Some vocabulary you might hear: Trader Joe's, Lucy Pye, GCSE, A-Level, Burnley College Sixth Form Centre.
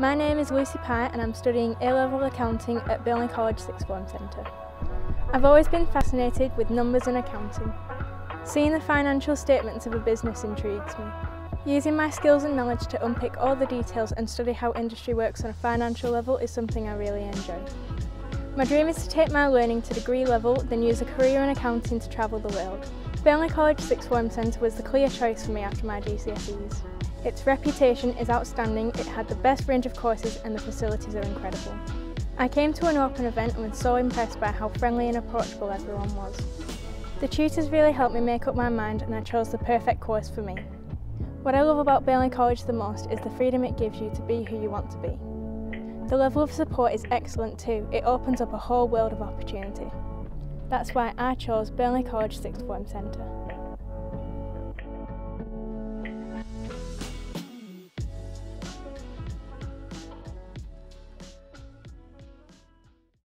My name is Lucy Pye and I'm studying A-Level Accounting at Burnley College Sixth Form Centre. I've always been fascinated with numbers and accounting. Seeing the financial statements of a business intrigues me. Using my skills and knowledge to unpick all the details and study how industry works on a financial level is something I really enjoy. My dream is to take my learning to degree level, then use a career in accounting to travel the world. Burnley College Sixth Form Centre was the clear choice for me after my GCSEs. Its reputation is outstanding, it had the best range of courses and the facilities are incredible. I came to an open event and was so impressed by how friendly and approachable everyone was. The tutors really helped me make up my mind and I chose the perfect course for me. What I love about Burnley College the most is the freedom it gives you to be who you want to be. The level of support is excellent too, it opens up a whole world of opportunity. That's why I chose Burnley College Sixth Form Centre.